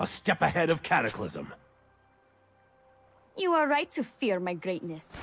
A step ahead of Cataclysm. You are right to fear my greatness.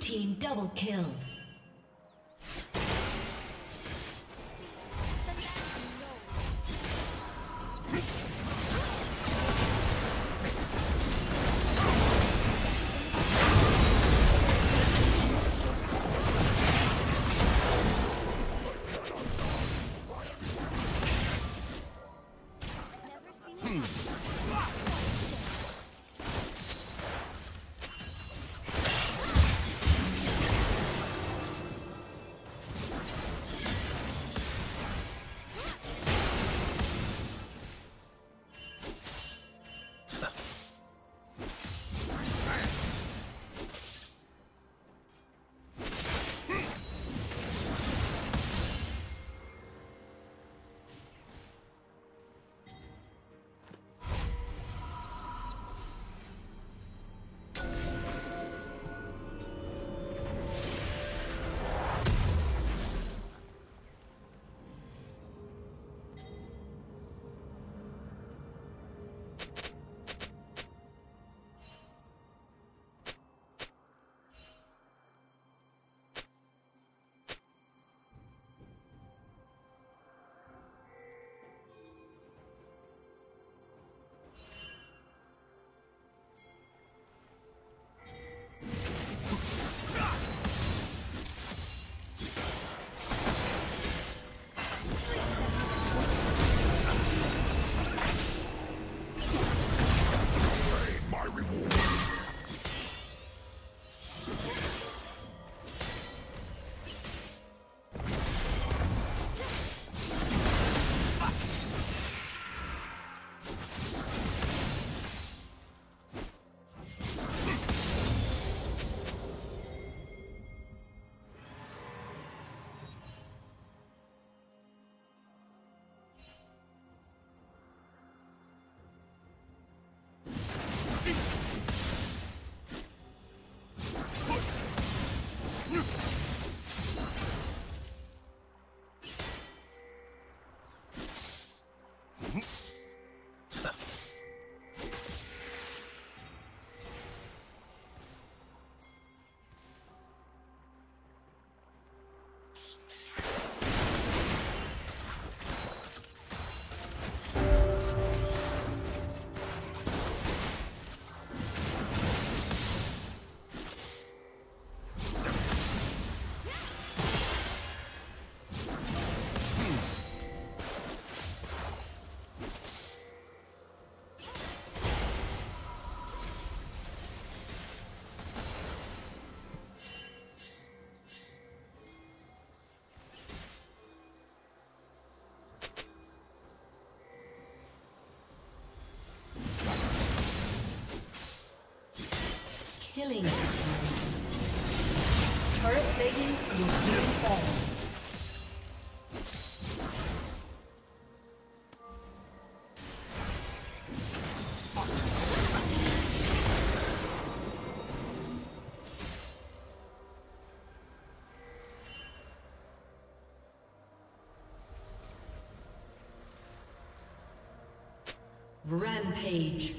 Team double kill. Killing. Turret plating will soon fall. Rampage.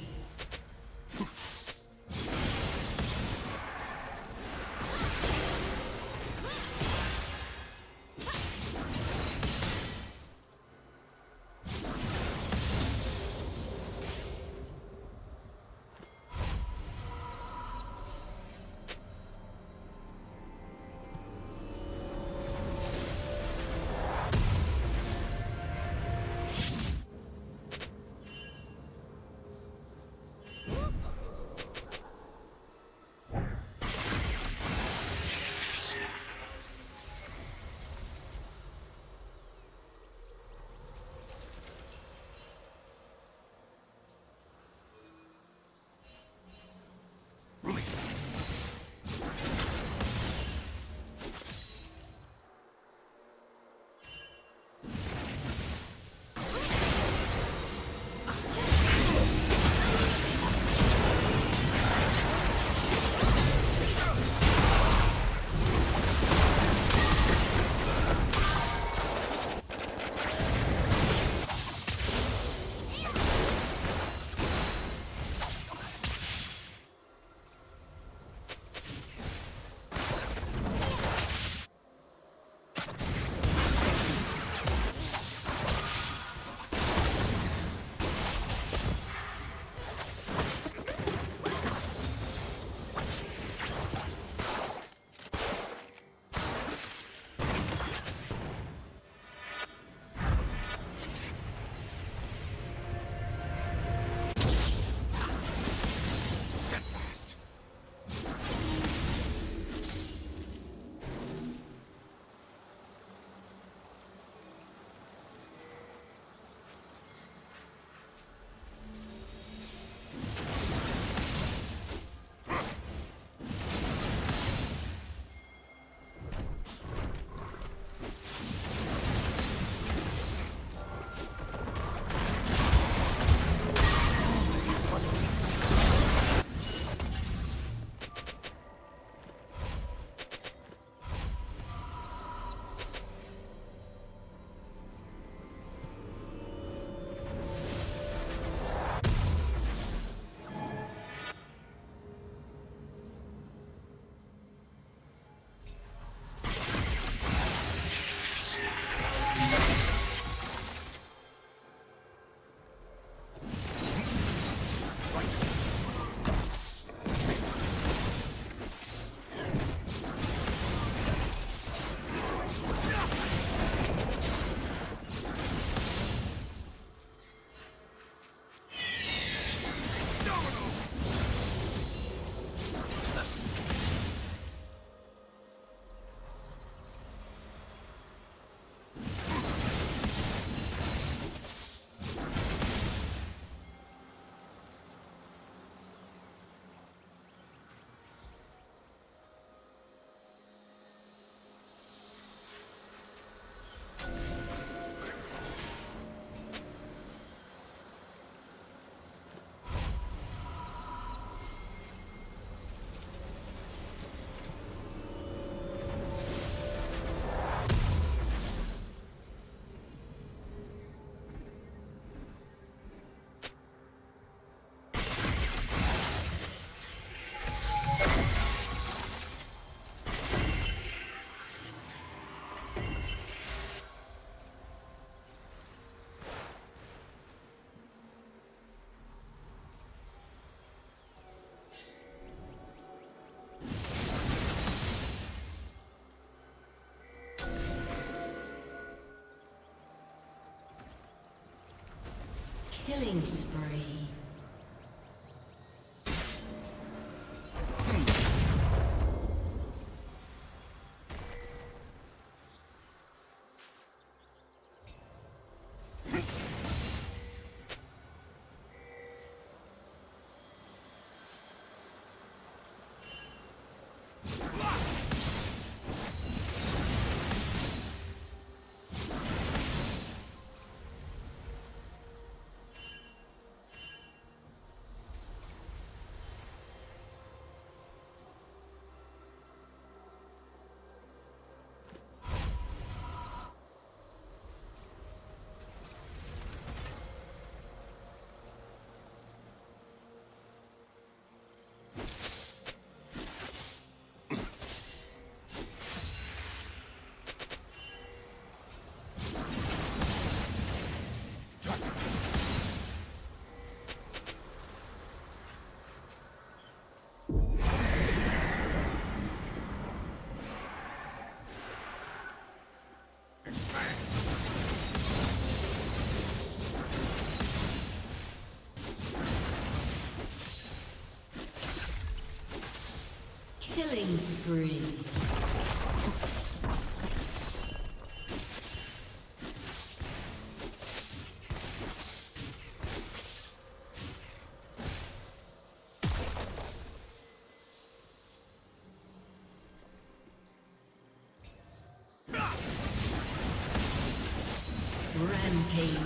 Killing spree. Killing spree. Rampage.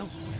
elsewhere.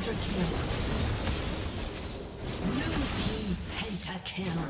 Hunter kill. Blue team pentakill.